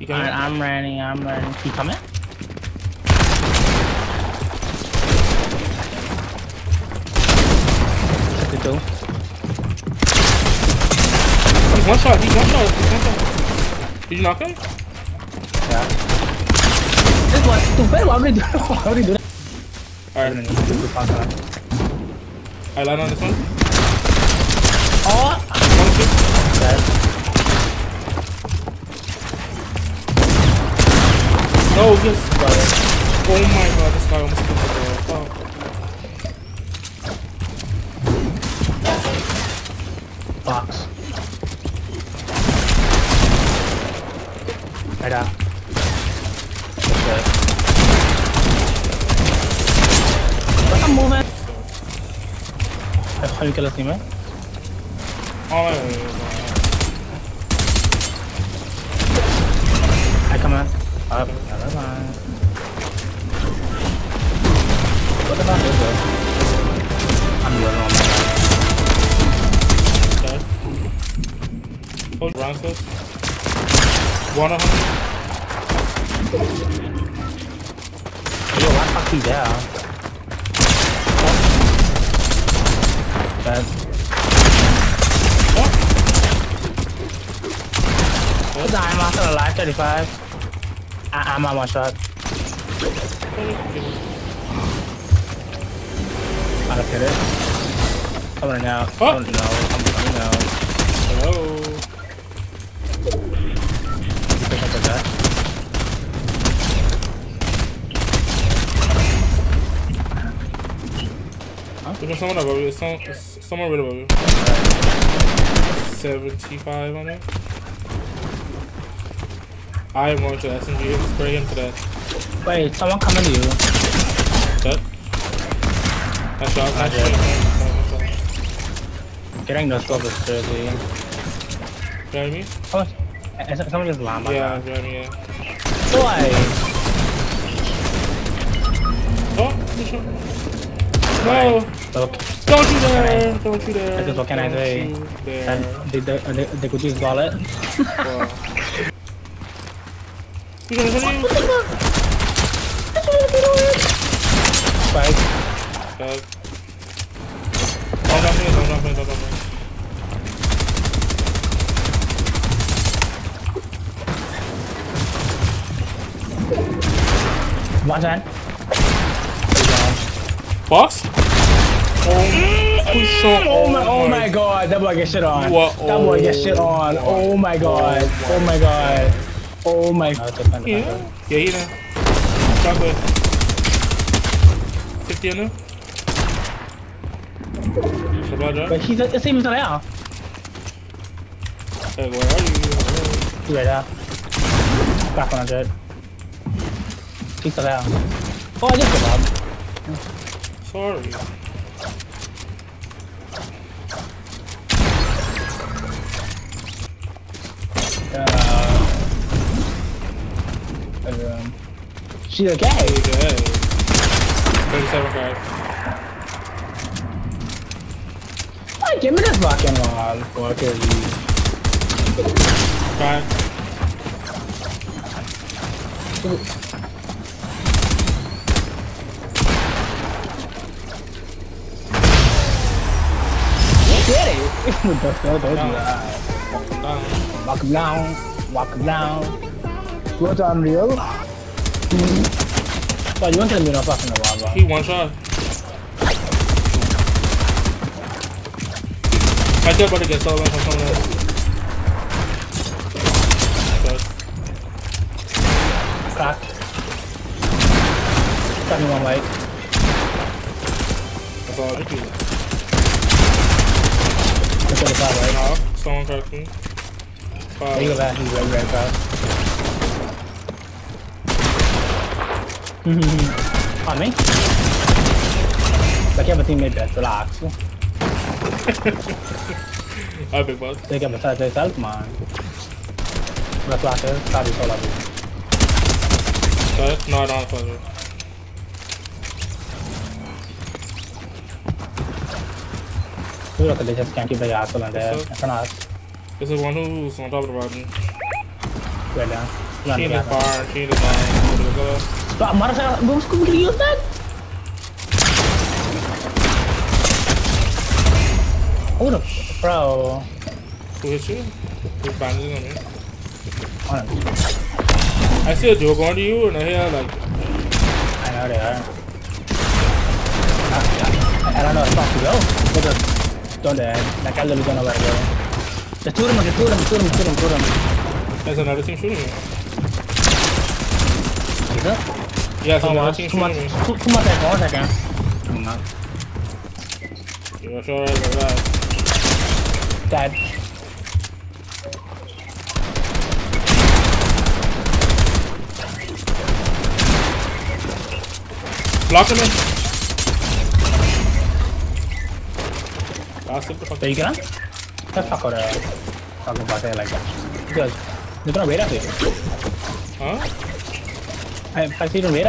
You can I'm running. He coming? Good though. He's one shot, he's one shot. Did you knock him? Yeah. This one, stupid, why would he do that? Alright, land on this one. Oh! One, two. Oh, this guy. Oh my god, this guy almost killed me there. Fuck. Box. Right up. Okay. I'm moving. How you kill a team, man? Oh, I come on. Up, never mind. What the fuck is this? I'm going on my own. Okay. Hold round close. 100. Yo, why the fuck he down? Oh. Dead. Oh. Oh. Dying monster alive, 35. I'm on one shot. I don't get it. I'm running out. Oh. I don't know. I'm running out. Hello. You pick up the guy. Huh? There's someone above you. Someone right above you. 75 on it. I am going to SMG, spray him to death. Wait, someone coming to you. Dead. Nice shot, nice shot. Getting no scope is crazy. Behind me? Oh, someone just llama. Yeah, behind me, yeah. Why? Oh, good shot. No! Don't you dare! Don't you dare! It's a volcanized way. And they could use wallet. You got a video? Spike. Spike. Don't jump in. One time. Box? Oh my god, that boy get shit on. What? That boy get shit on. Oh my god. Oh my god. Oh my god. Yeah, you know. Chocolate. 50 on him. But he's the same as I am. Hey, where are you? He's right there. Back 100. He's still out. Oh, I just got up. Sorry. She's okay. She's good. 37 card. Why give me this fucking wall? Fuck you. Fine. Get it! Don't do that. Walk him down. Walk him down. What's unreal? But you won't tell me no fucking about that. He one shot. I thought about to get stolen from someone else. Cracked. Got me one light. That's all I do. That's all I got, right? No, someone cracked me. There you go back, he's right fast. On me? Like you have a teammate that's relaxed. Alright, big boss. They can massage themselves, man. That's like it. Sorry, so lovely. Sorry? No, I don't have a look at this, just can't keep the asshole in there. I can ask. This is one who's on top of the bottom. Well done. तो हमारा सारा बम scoop के लिए होता है। और bro कुछ banging on it. I see a joke on you and I hear like I know they are. I don't know how to go. But don't like I don't know where to go. The two of them. There's another team shooting me. Is that? Yeah, so another team shooting me. Too much I want again. You're sure about that? Dad. Block him in. There you go. That's not good. Talking about it like that. Because you don't wait up here. Huh? I see you don't wait up.